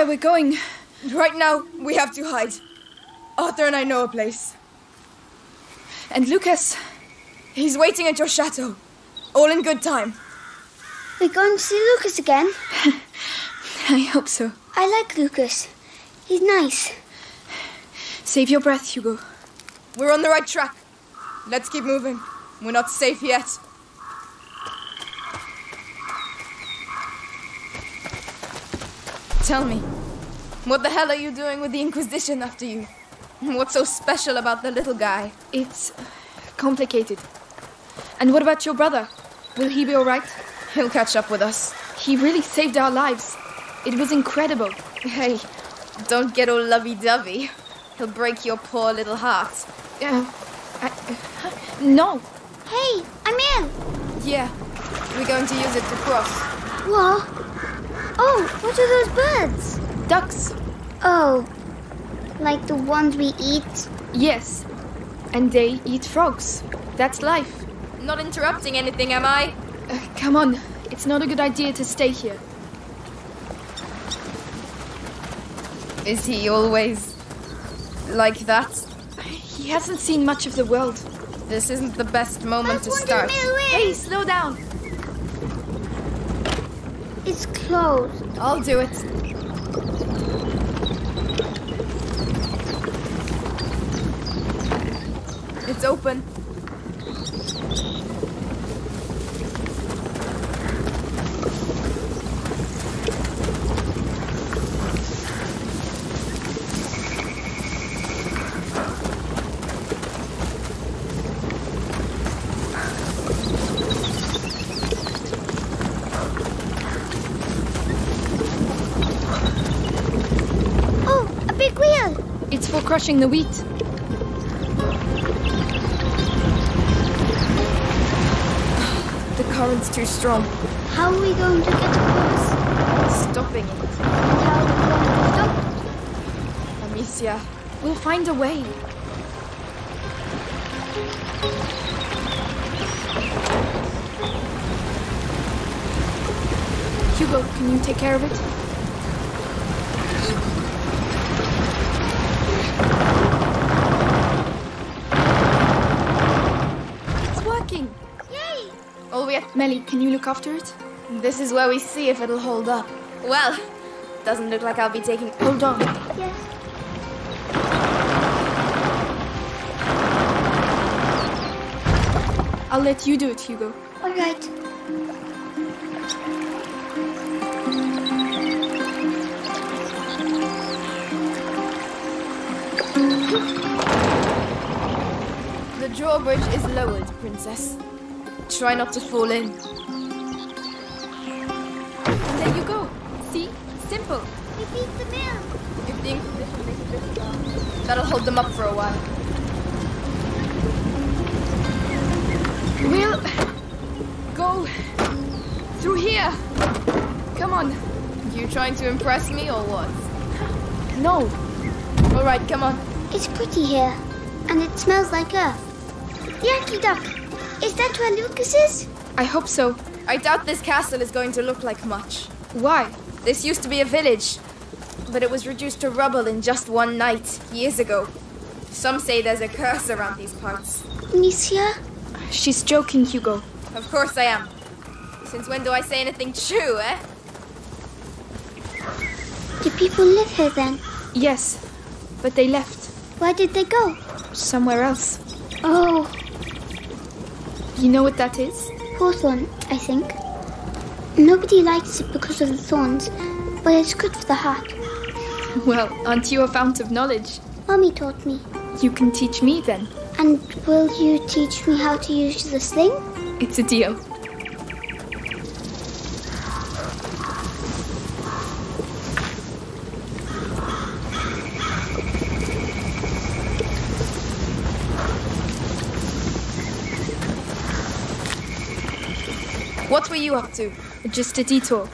where we're going. Right now, we have to hide. Arthur and I know a place. And Lucas, he's waiting at your chateau. All in good time. We're going to see Lucas again? I hope so. I like Lucas. He's nice. Save your breath, Hugo. We're on the right track. Let's keep moving. We're not safe yet. Tell me, what the hell are you doing with the Inquisition after you? What's so special about the little guy? It's complicated. And what about your brother? Will he be all right? He'll catch up with us. He really saved our lives. It was incredible. Hey, don't get all lovey-dovey. He'll break your poor little heart. No. Hey, I'm in. Yeah, we're going to use it to cross. What? Oh, what are those birds? Ducks. Oh, like the ones we eat? Yes, and they eat frogs. That's life. Not interrupting anything, am I? Come on, it's not a good idea to stay here. Is he always like that? He hasn't seen much of the world. This isn't the best moment to start. Hey, slow down. It's closed. I'll do it. It's open. Crushing the wheat. The current's too strong. How are we going to get across? Stopping it. How are we going to stop it? Amicia, we'll find a way. Hugo, can you take care of it? Melly, can you look after it? This is where we see if it'll hold up. Well, doesn't look like I'll be taking... Hold on. Yes. I'll let you do it, Hugo. All right. The drawbridge is lowered, Princess. Try not to fall in. And there you go. See? Simple. We beat the mill. If the Inquisition makes it this far, that'll hold them up for a while. We'll go through here. Come on. You trying to impress me or what? No. All right, come on. It's pretty here, and it smells like earth. Yankee duck. Is that where Lucas is? I hope so. I doubt this castle is going to look like much. Why? This used to be a village, but it was reduced to rubble in just one night, years ago. Some say there's a curse around these parts. Amicia? She's joking, Hugo. Of course I am. Since when do I say anything true, eh? Do people live here then? Yes, but they left. Where did they go? Somewhere else. Oh... You know what that is? Hawthorn, I think. Nobody likes it because of the thorns, but it's good for the heart. Well, aren't you a fount of knowledge? Mommy taught me. You can teach me then. And will you teach me how to use the sling? It's a deal. What were you up to? Just a detour.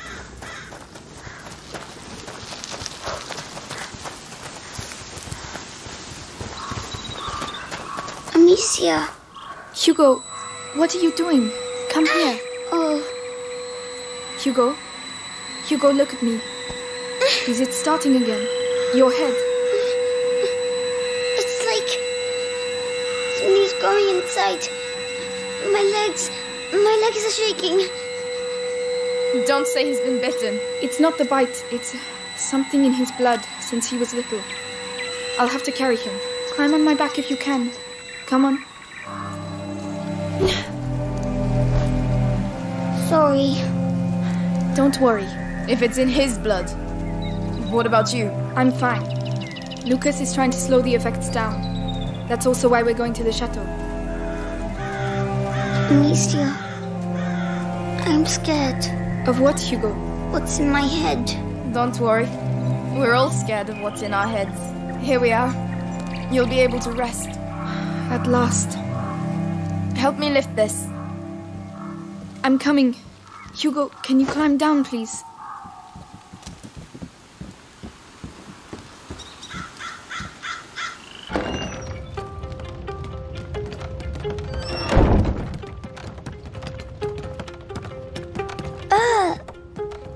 Amicia. Hugo, what are you doing? Come here. Oh. Hugo? Hugo, look at me. Is it starting again? Your head. It's like something's going inside. My legs are shaking. Don't say he's been bitten. It's not the bite. It's something in his blood since he was little. I'll have to carry him. Climb on my back if you can. Come on. Sorry. Don't worry. If it's in his blood. What about you? I'm fine. Lucas is trying to slow the effects down. That's also why we're going to the chateau. Amicia, I'm scared. Of what, Hugo? What's in my head? Don't worry. We're all scared of what's in our heads. Here we are. You'll be able to rest. At last. Help me lift this. I'm coming. Hugo, can you climb down, please?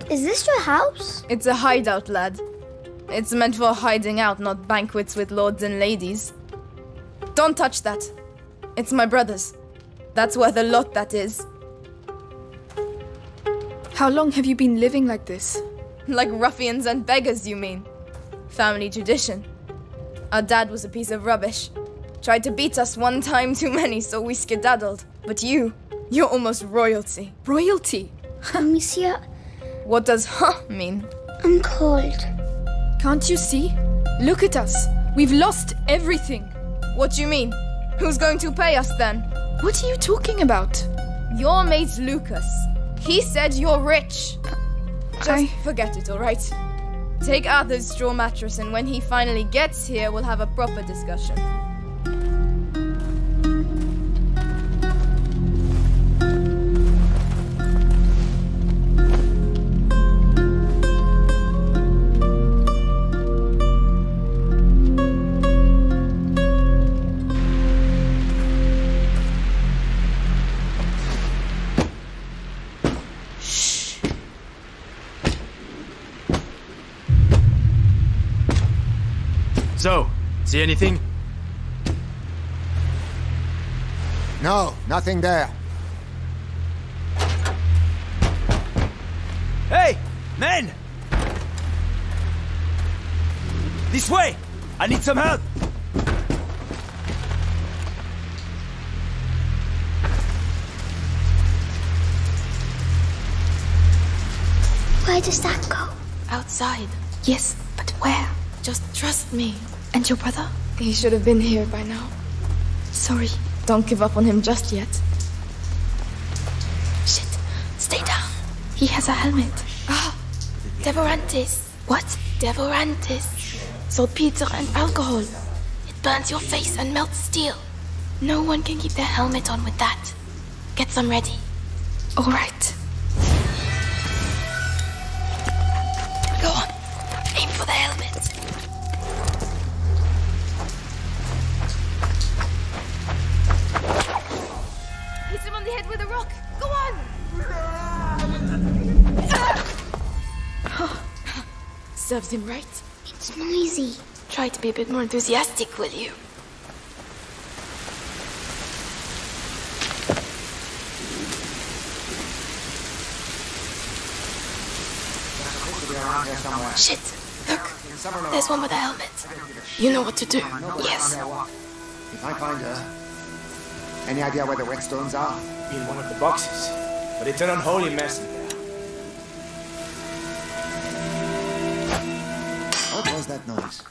Is this your house? It's a hideout, lad. It's meant for hiding out, not banquets with lords and ladies. Don't touch that. It's my brother's. That's worth a lot, that is. How long have you been living like this? Like ruffians and beggars, you mean? Family tradition. Our dad was a piece of rubbish. Tried to beat us one time too many, so we skedaddled. But you're almost royalty. Royalty? Amicia. What does huh mean? I'm cold. Can't you see? Look at us. We've lost everything. What do you mean? Who's going to pay us then? What are you talking about? Your mate Lucas. He said you're rich. Forget it, all right? Take Arthur's straw mattress, and when he finally gets here, we'll have a proper discussion. So, see anything? No, nothing there. Hey, men! This way! I need some help! Where does that go? Outside. Yes, but where? Just trust me. And your brother? He should have been here by now. Sorry. Don't give up on him just yet. Shit. Stay down. He has a helmet. Ah! Devorantis. What? Devorantis. Saltpeter and alcohol. It burns your face and melts steel. No one can keep their helmet on with that. Get some ready. All right. Go on. Aim for the helmet. With a rock. Go on! Serves him right. It's noisy. Try to be a bit more enthusiastic, will you? Shit! Look! There's one with a helmet. You know what to do. Yes. If I find her... Any idea where the whetstones are? In one of the boxes, but it's an unholy mess in there. What was that noise?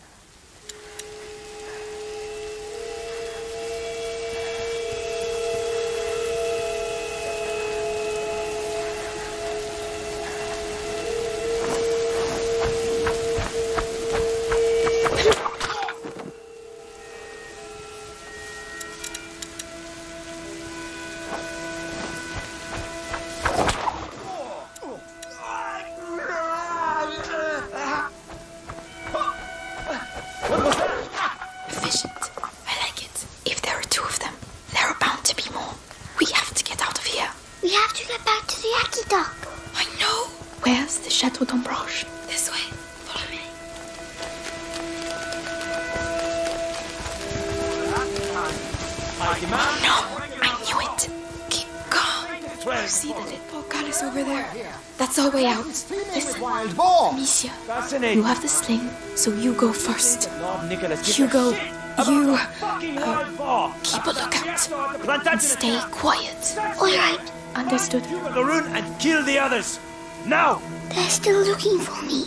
Back to the Aki Dock. I know. Where's the Chateau d'Ombrage? This way. Follow me. No! I knew it! Keep calm. You see that little portal is over there? That's our way out. Listen, Amicia, you have the sling, so you go first. Hugo, you... keep a lookout. And stay quiet. Alright. Understood. Duroon and kill the others! Now! They're still looking for me.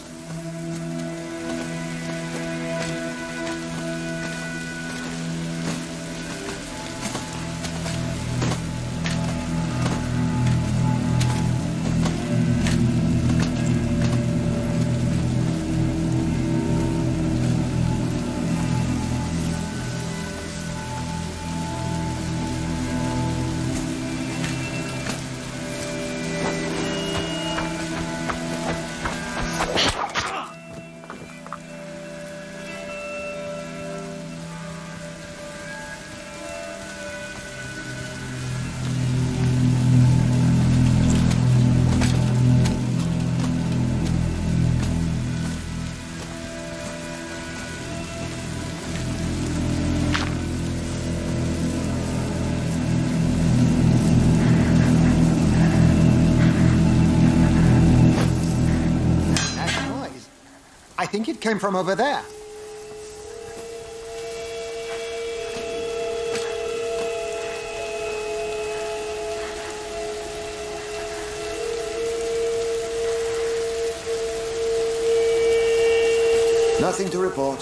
I think it came from over there. Nothing to report.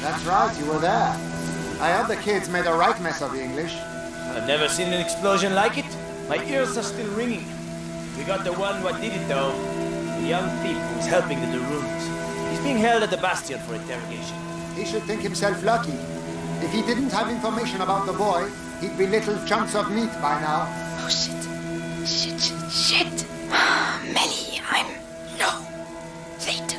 That's right, you were there. I heard the kids made a right mess of the English. I've never seen an explosion like it. My ears are still ringing. We got the one what did it though, the young thief who's helping the Duroons. He's being held at the Bastille for interrogation. He should think himself lucky. If he didn't have information about the boy, he'd be little chunks of meat by now. Oh shit. Shit. Melly, I'm... no. Later.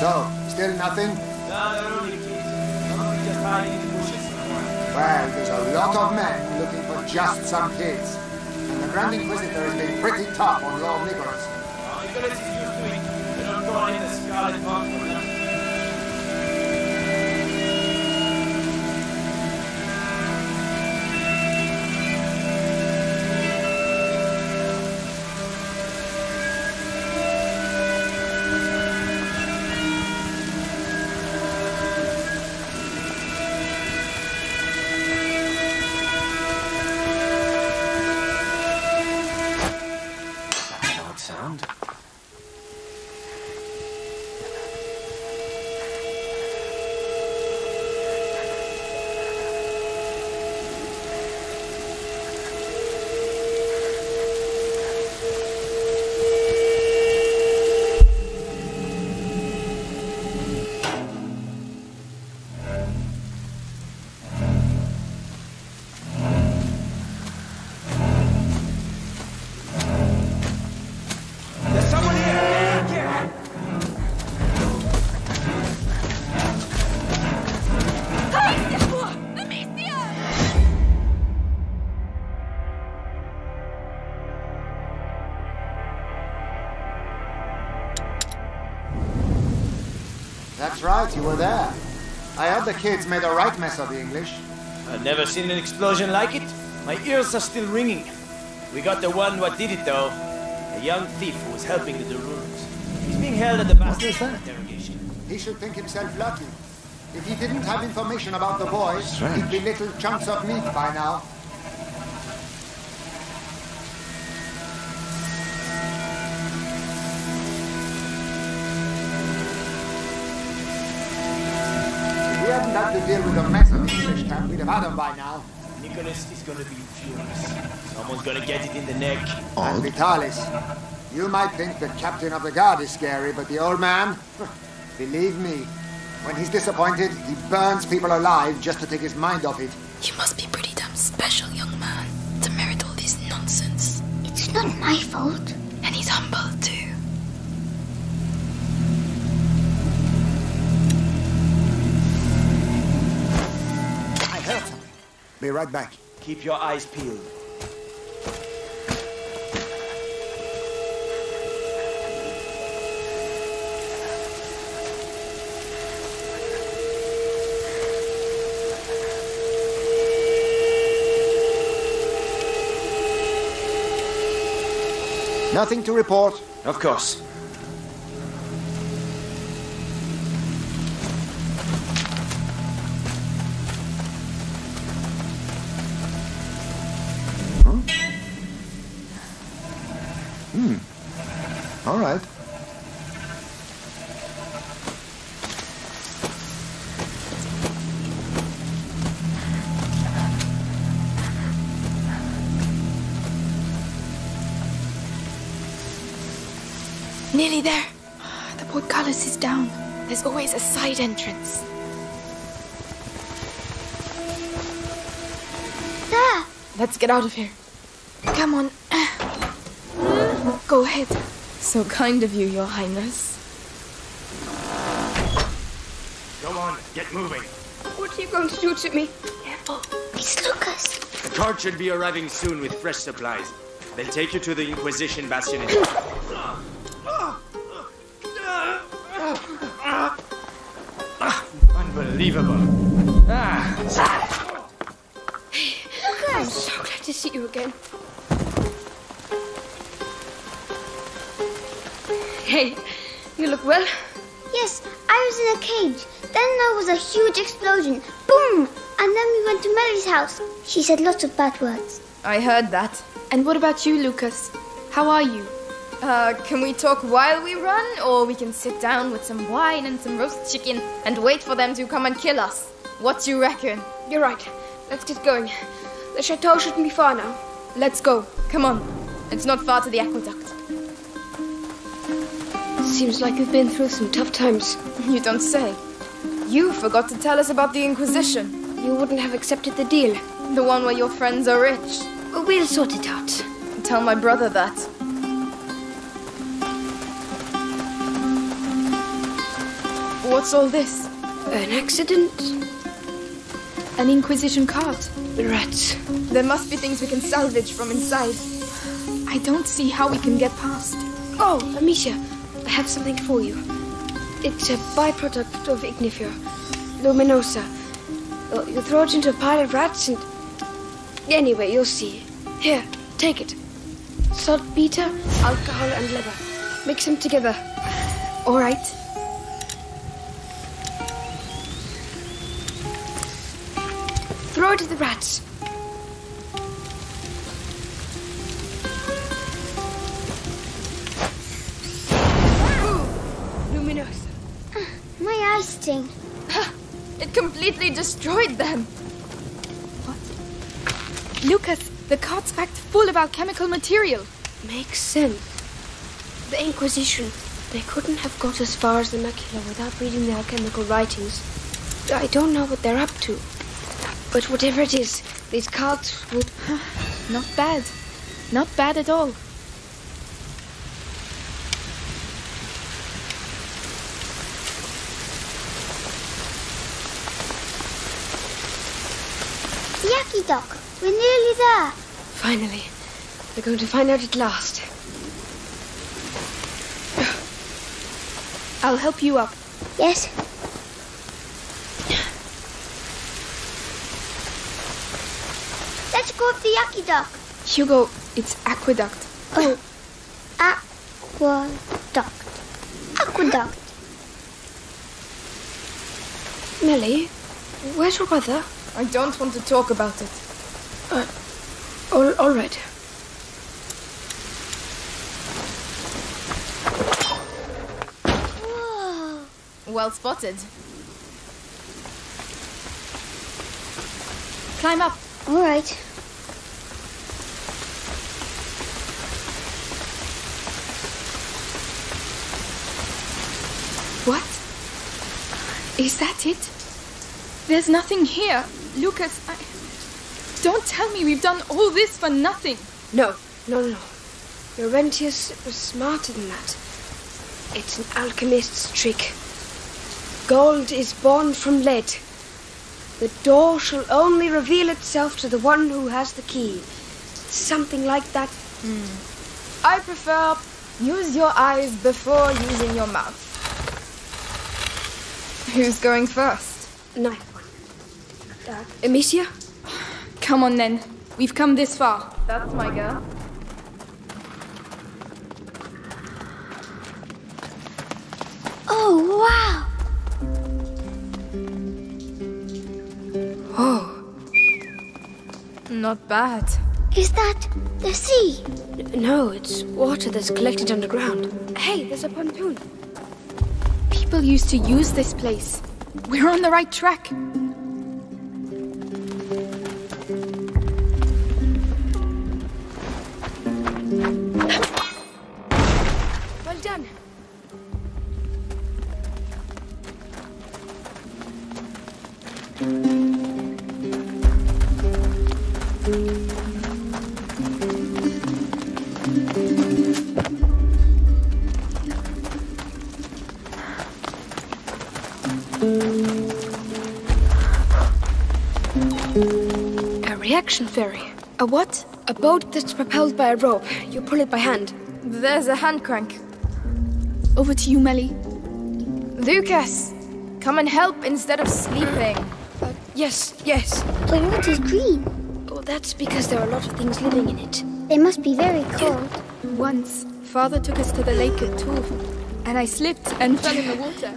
So, still nothing? No, they're only kids. They're just hiding in the bushes. Well, there's a lot of men looking for just some kids. And the Grand Inquisitor has been pretty tough on Lord Nicholas. Oh, you gotta see you doing. They don't go in the Scarlet Box for nothing. That's right, you were there. I heard the kids made a right mess of the English. I've never seen an explosion like it. My ears are still ringing. We got the one what did it though, a young thief who was helping the Duroons. He's being held at the Bastille for interrogation. He should think himself lucky. If he didn't have information about the boys, he'd be little chunks of meat by now. To deal with a mess of English camp, we'd have had them by now. Nicholas is gonna be furious. Someone's gonna get it in the neck. And Vitalis. You might think the captain of the guard is scary, but the old man, believe me, when he's disappointed, he burns people alive just to take his mind off it. You must be pretty damn special, young man, to merit all this nonsense. It's not my fault. And he's humble, too. Be right back. Keep your eyes peeled. Nothing to report. Of course. All right. Nearly there. The portcullis is down. There's always a side entrance. There! Let's get out of here. Come on. Go ahead. So kind of you, Your Highness. Go on, get moving. What are you going to do to me? Careful. It's Lucas. The cart should be arriving soon with fresh supplies. They'll take you to the Inquisition bastion. Unbelievable. Lucas! I'm so glad to see you again. Hey, you look well? Yes, I was in a cage. Then there was a huge explosion. Boom! And then we went to Melly's house. She said lots of bad words. I heard that. And what about you, Lucas? How are you? Can we talk while we run? Or we can sit down with some wine and some roast chicken and wait for them to come and kill us? What do you reckon? You're right. Let's get going. The chateau shouldn't be far now. Let's go. Come on. It's not far to the aqueduct. Seems like you've been through some tough times. You don't say. You forgot to tell us about the Inquisition. You wouldn't have accepted the deal. The one where your friends are rich. We'll sort it out. Tell my brother that. What's all this? An accident? An Inquisition cart. The rats. There must be things we can salvage from inside. I don't see how we can get past. Oh, Amicia. I have something for you. It's a byproduct of Ignifer Luminosa. You throw it into a pile of rats and... Anyway, you'll see. Here, take it. Saltpeter, alcohol and leather. Mix them together. All right. Throw it at the rats. My eye sting. It completely destroyed them. What? Lucas, the cart's packed full of alchemical material. Makes sense. The Inquisition. They couldn't have got as far as the Macula without reading the alchemical writings. I don't know what they're up to. But whatever it is, these carts will... Not bad. Not bad at all. Yucky Doc, we're nearly there. Finally. We're going to find out at last. I'll help you up. Yes. Let's go up the Yucky Doc. Hugo, it's aqueduct. Oh. Aqueduct. Aqueduct. Melly, where's your brother? I don't want to talk about it. All right. Whoa. Well spotted. Climb up. All right. What? Is that it? There's nothing here. Lucas, don't tell me we've done all this for nothing. No. Laurentius was smarter than that. It's an alchemist's trick. Gold is born from lead. The door shall only reveal itself to the one who has the key. Something like that. I prefer use your eyes before using your mouth. Who's going first? Neither one. Amicia? Come on then. We've come this far. That's my girl. Oh, wow! Oh. Not bad. Is that the sea? No, it's water that's collected underground. Hey, there's a pontoon. People used to use this place. We're on the right track. Well done. Ferry. A what? A boat that's propelled by a rope. You pull it by hand. There's a hand crank. Over to you, Melly. Lucas, come and help instead of sleeping. Yes. The water's green. Oh, that's because there are a lot of things living in it. They must be very cold. Once, Father took us to the lake at Tooth, and I slipped and fell in the water.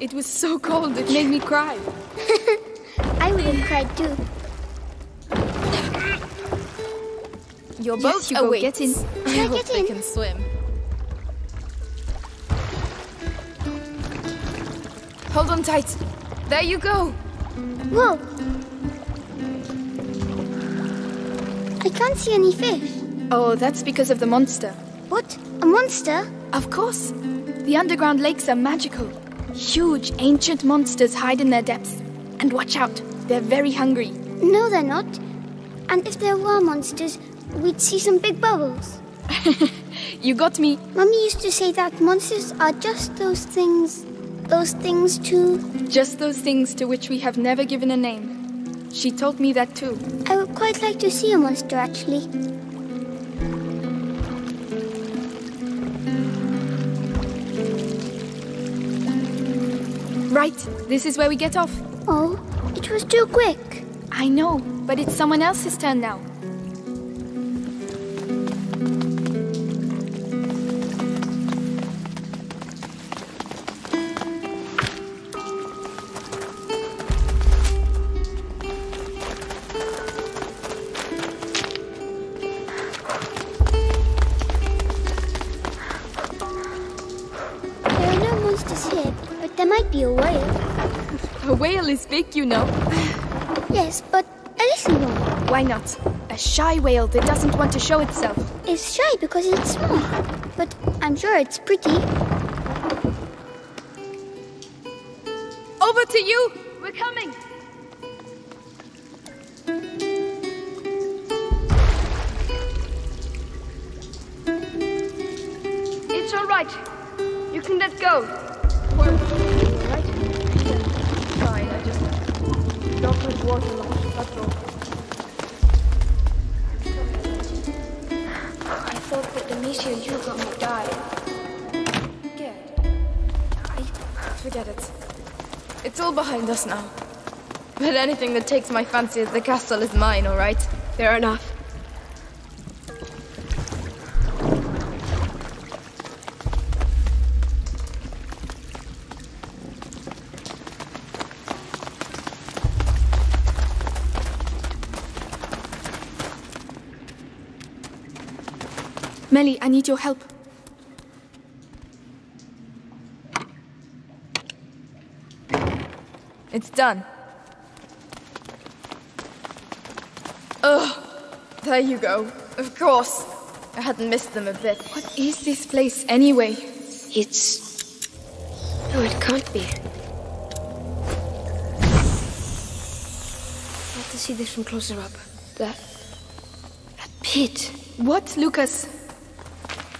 It was so cold it made me cry. I would have cried too. Your boat, Hugo, get in. I hope they can swim. Hold on tight. There you go. Whoa. I can't see any fish. Oh, that's because of the monster. What? A monster? Of course. The underground lakes are magical. Huge, ancient monsters hide in their depths. And watch out. They're very hungry. No, they're not. And if there were monsters, we'd see some big bubbles. You got me. Mummy used to say that monsters are just Just those things to which we have never given a name. She told me that too. I would quite like to see a monster, actually. Right, this is where we get off. Oh, it was too quick. I know, but it's someone else's turn now. Is big, you know. Yes, but a little one. Why not? A shy whale that doesn't want to show itself. It's shy because it's small, but I'm sure it's pretty. Over to you! We're coming! It's all right. You can let go. I thought that Amicia and Hugo would die. Forget it. It's all behind us now. But anything that takes my fancy at the castle is mine, all right? Fair enough. Melly, I need your help. It's done. Oh, there you go. Of course. I hadn't missed them a bit. What is this place anyway? It's... No, it can't be. I have to see this from closer up. That pit. What, Lucas?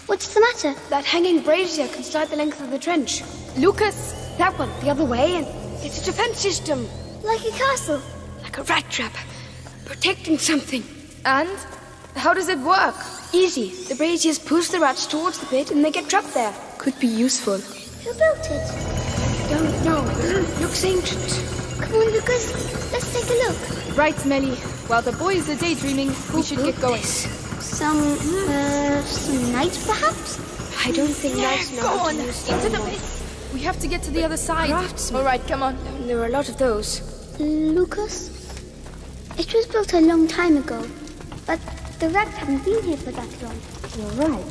What's the matter? That hanging brazier can slide the length of the trench. Lucas! That one, the other way, and it's a defense system. Like a castle. Like a rat trap. Protecting something. And? How does it work? Easy. The braziers push the rats towards the pit and they get trapped there. Could be useful. Who built it? I don't know. It looks ancient. Come on, Lucas. Let's take a look. Right, Melly. While the boys are daydreaming, we should get going. Some knights, perhaps? I don't think knights know how to use them. Into the pit. We have to get to the other side. All right, come on. There are a lot of those. Lucas? It was built a long time ago, but the rats haven't been here for that long. You're right.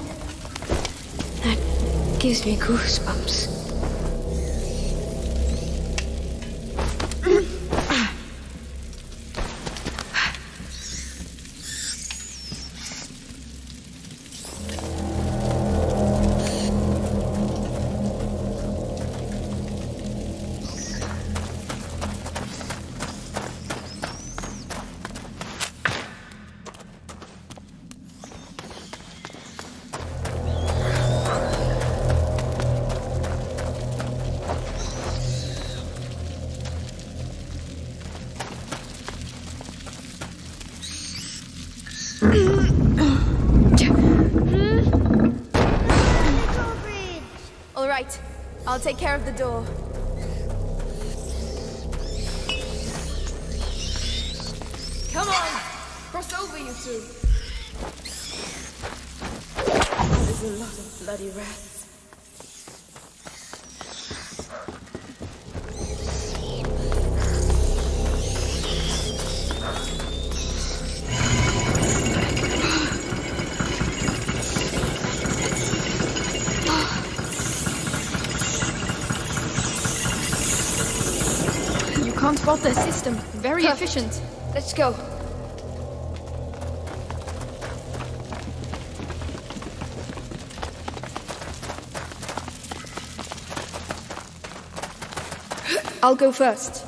That gives me goosebumps. I'll take care of the door. Come on! Cross over, you two! There's a lot of bloody rats. Got the system. Very efficient. Let's go. I'll go first.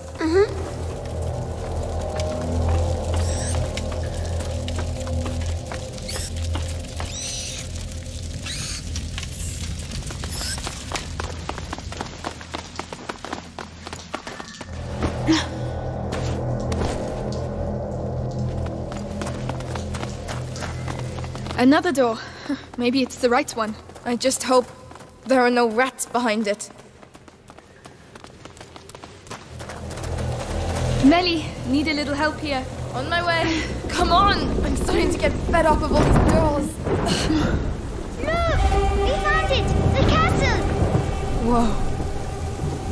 Another door. Maybe it's the right one. I just hope there are no rats behind it. Melly, need a little help here. On my way. Come on! I'm starting to get fed up of all these girls. Look! We found it! The castle! Whoa.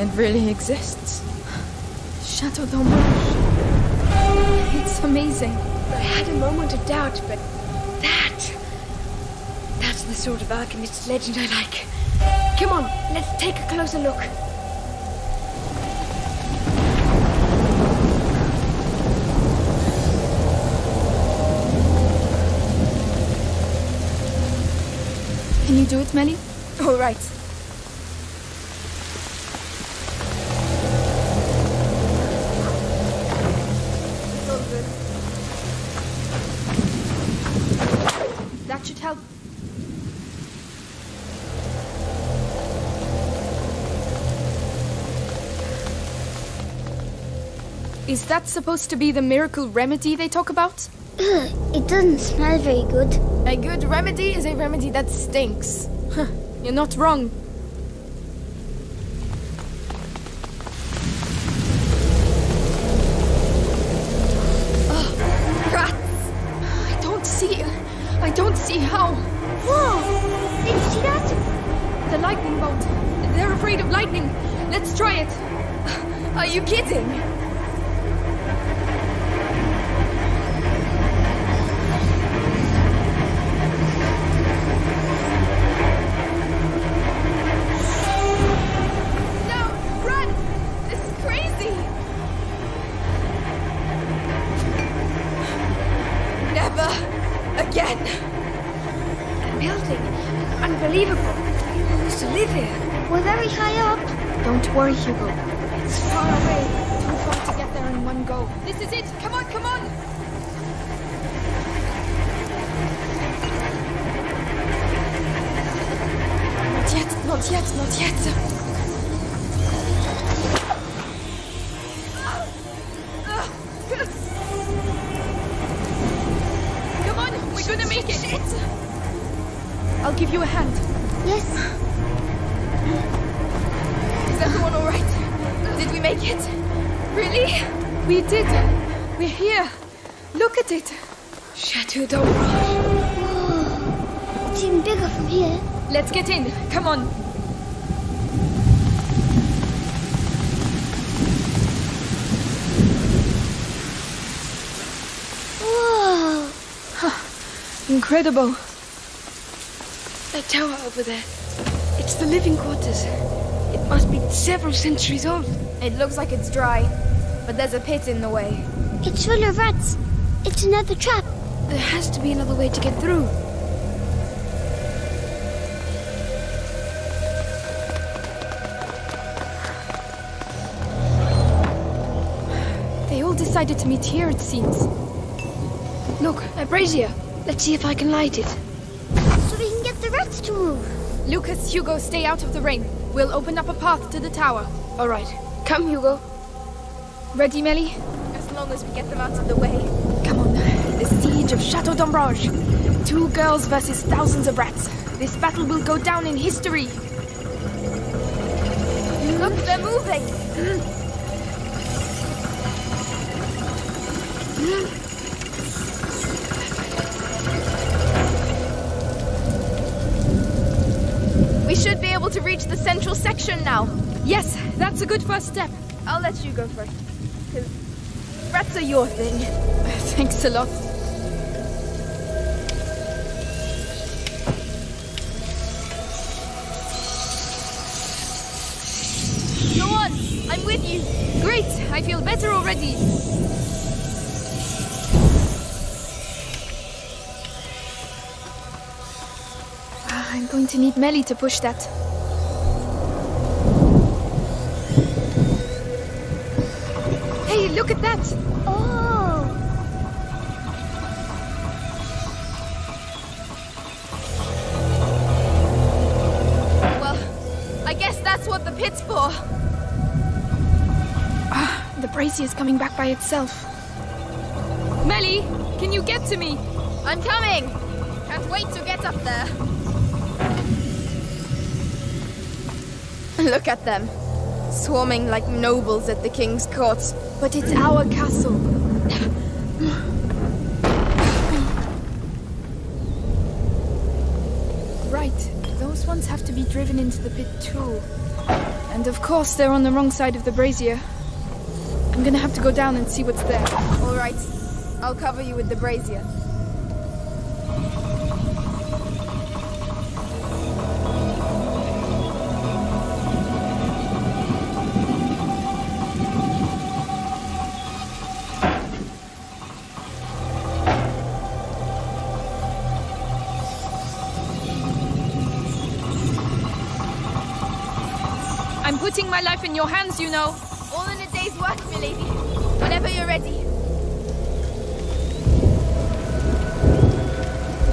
It really exists. Chateau d'Ombrage. It's amazing. I had a moment of doubt, but... the sort of alchemist's legend I like. Come on, let's take a closer look. Can you do it, Melly? All right. That should help. Is that supposed to be the miracle remedy they talk about? It doesn't smell very good. A good remedy is a remedy that stinks. Huh, you're not wrong. Oh, rats! I don't see how. Whoa! Did you see that? The lightning bolt. They're afraid of lightning. Let's try it. Are you kidding? Worry, Hugo. It's far away. Don't try to get there in one go. This is it! Come on, come on! Not yet, not yet, not yet! Good! I'll give you a hand. Yes. Is everyone all right? Did we make it? Really? We did. We're here. Look at it. Chateau d'Ombrage. Whoa. It's even bigger from here. Let's get in. Come on. Whoa. Huh. Incredible. That tower over there. It's the living quarters. It must be several centuries old. It looks like it's dry, but there's a pit in the way. It's full of rats. It's another trap. There has to be another way to get through. They all decided to meet here, it seems. Look, a brazier. Let's see if I can light it. To move. Lucas, Hugo, stay out of the rain. We'll open up a path to the tower. All right. Come, Hugo. Ready, Melly? As long as we get them out of the way. Come on. The siege of Chateau d'Ombrage. 2 girls versus thousands of rats. This battle will go down in history. Look, they're moving. Should be able to reach the central section now. Yes, that's a good first step. I'll let you go first, because rats are your thing. Thanks a lot. Go on, I'm with you. Great, I feel better already. I'm going to need Melly to push that. Hey, look at that! Oh! Well, I guess that's what the pit's for. The brazier's coming back by itself. Melly, can you get to me? I'm coming! Can't wait to get up there. Look at them, swarming like nobles at the king's courts. But it's our castle. Right, those ones have to be driven into the pit too. And of course they're on the wrong side of the brazier. I'm gonna have to go down and see what's there. All right, I'll cover you with the brazier. My life in your hands, you know. All in a day's work, milady. Whenever you're ready.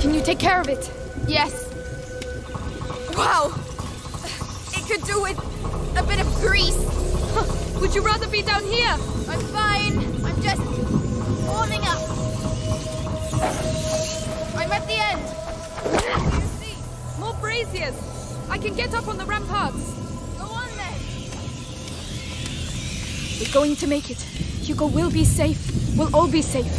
Can you take care of it? Yes. Wow. It could do with a bit of grease. Huh. Would you rather be down here? I'm fine. I'm just warming up. I'm at the end. You see? More braziers. I can get up on the ramparts. We're going to make it. Hugo will be safe. We'll all be safe.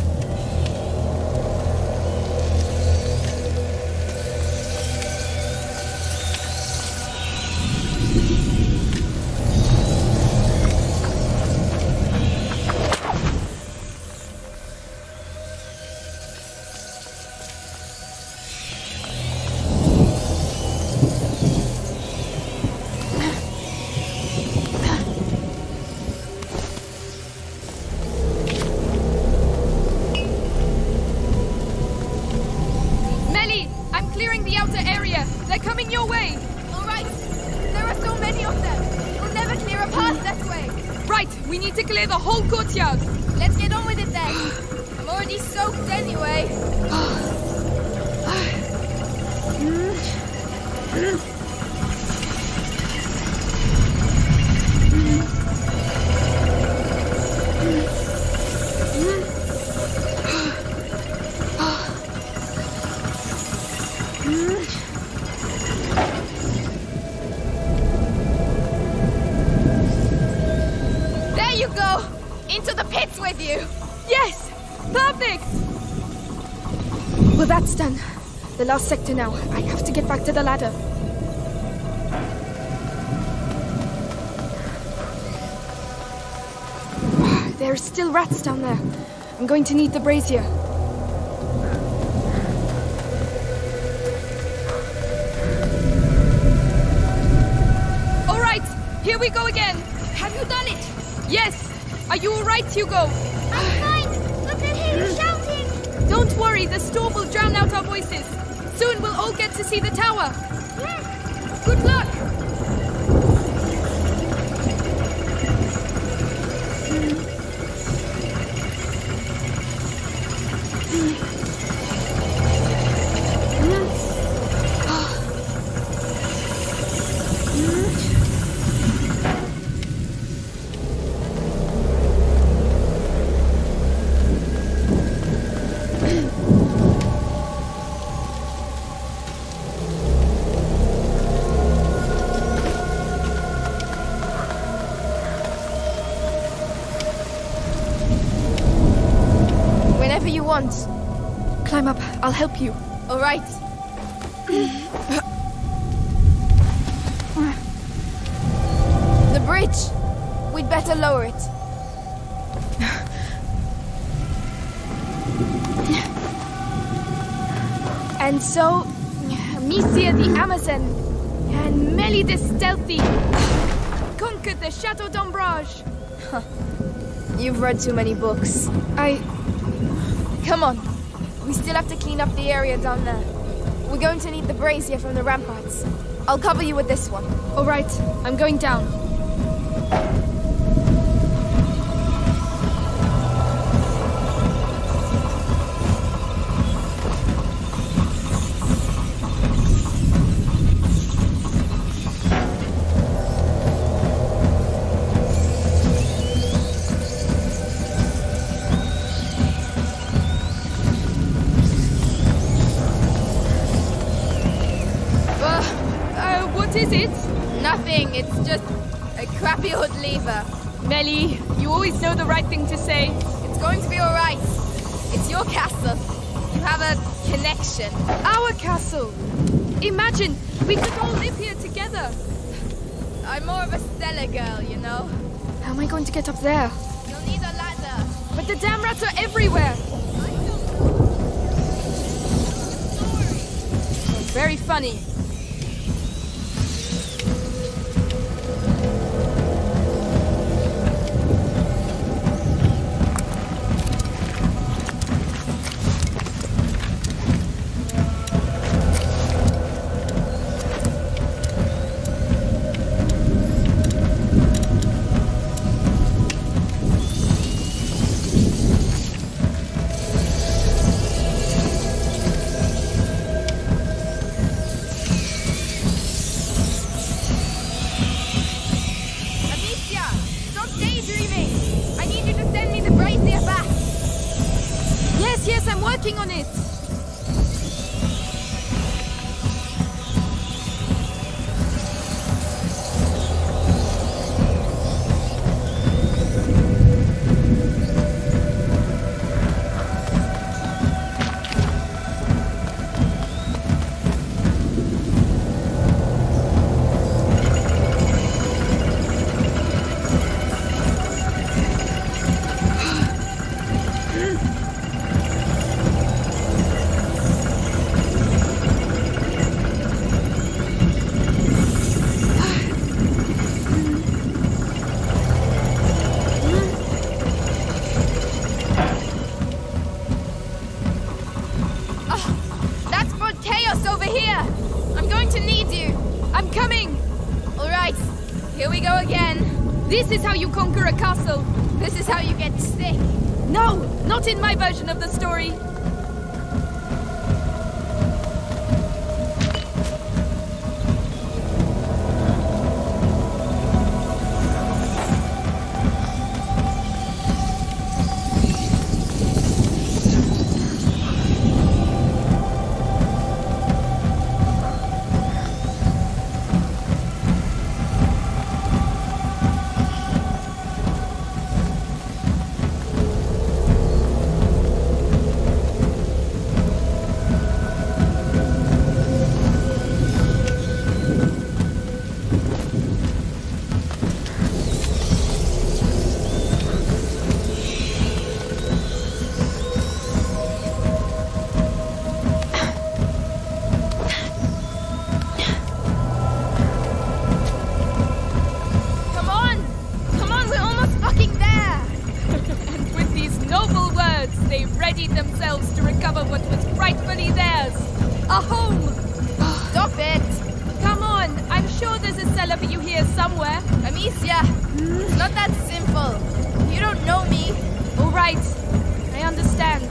you. Yes! Perfect! Well, that's done. The last sector now. I have to get back to the ladder. There are still rats down there. I'm going to need the brazier. All right, here we go again. Have you done it? Yes. Are you all right, Hugo? I'm fine. Look at him shouting. Don't worry, the storm will drown out our voices. Soon we'll all get to see the tower. Yes. Good luck. Climb up. I'll help you. All right. The bridge. We'd better lower it. And so, Amicia the Amazon and Melly the Stealthy conquered the Chateau d'Ombrage. Huh. You've read too many books. Come on, we still have to clean up the area down there. We're going to need the brazier from the ramparts. I'll cover you with this one. All right, I'm going down. Melly, you always know the right thing to say. It's going to be all right. It's your castle. You have a connection. Our castle! Imagine, we could all live here together. I'm more of a cellar girl, you know. How am I going to get up there? You'll need a ladder. But the damn rats are everywhere. I don't know. It's a story. Very funny. This is how you conquer a castle. This is how you get sick. No, not in my version of the story. They readied themselves to recover what was rightfully theirs. A home! Stop it! Come on! I'm sure there's a cellar for you here somewhere. Amicia! It's not that simple. You don't know me. All right. I understand.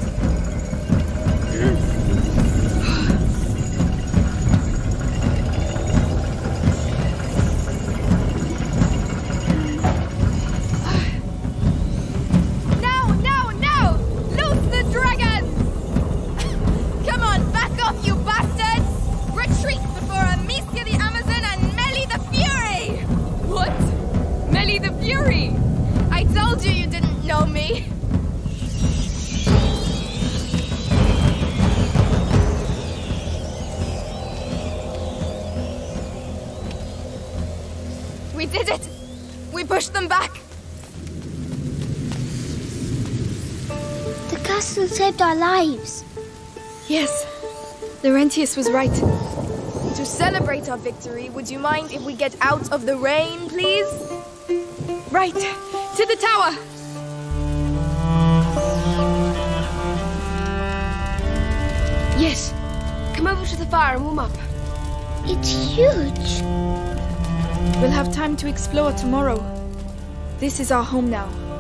The castle saved our lives. Yes, Laurentius was right. To celebrate our victory, would you mind if we get out of the rain, please? Right, to the tower! Yes, come over to the fire and warm up. It's huge. We'll have time to explore tomorrow. This is our home now.